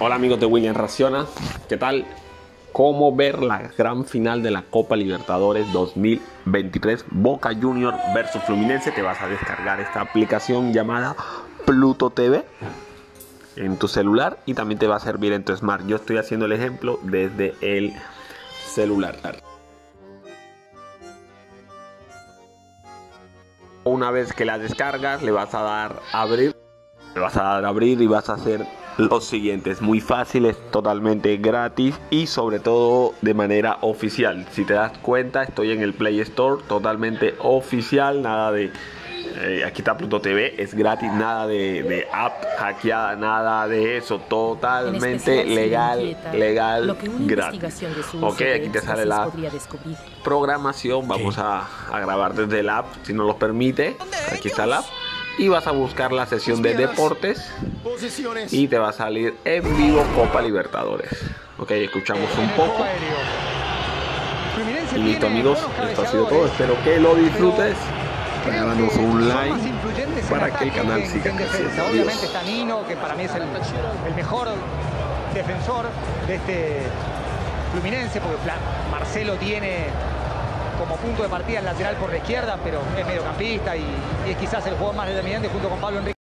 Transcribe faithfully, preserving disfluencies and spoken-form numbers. Hola amigos de William Raciona, ¿qué tal? ¿Cómo ver la gran final de la Copa Libertadores dos mil veintitrés? Boca Junior versus Fluminense. Te vas a descargar esta aplicación llamada Pluto T V en tu celular y también te va a servir en tu Smart. Yo estoy haciendo el ejemplo desde el celular. Una vez que la descargas, le vas a dar a abrir, le vas a dar a abrir y vas a hacer lo siguiente. Es muy fácil, es totalmente gratis y sobre todo de manera oficial. Si te das cuenta, estoy en el Play Store, totalmente oficial, nada de eh, aquí está Pluto T V, es gratis, nada de, de app hackeada, nada de eso, totalmente legal, legal, gratis. Ok, aquí te sale la programación. Vamos a, a grabar desde el app si nos lo permite. Aquí está el app. Y vas a buscar la sesión de deportes y te va a salir en vivo Copa Libertadores. Ok, escuchamos un poco. Y listo amigos, esto ha sido todo. Espero que lo disfrutes. Regálanos un like para que el canal siga creciendo. Obviamente está Nino, que para mí es el, el mejor defensor de este Fluminense, porque Marcelo tiene como punto de partida el lateral por la izquierda, pero es mediocampista y, y es quizás el jugador más determinante junto con Pablo Enrique.